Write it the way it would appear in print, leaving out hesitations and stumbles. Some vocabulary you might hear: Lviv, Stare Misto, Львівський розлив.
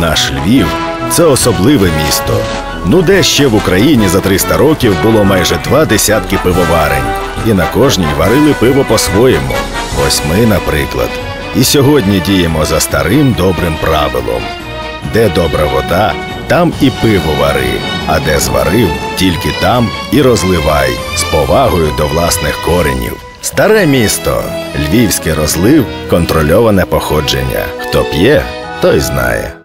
Наш Львів – це особливе місто. Ну де ще в Україні за 300 років було майже 2 десятки пивоварень. І на кожній варили пиво по-своєму. Ось ми, наприклад. І сьогодні діємо за старим добрим правилом. Де добра вода, там і пиво вари. А де зварив, тільки там і розливай. З повагою до власних коренів. Старе місто. Львівський розлив – контрольоване походження. Хто п'є, той знає.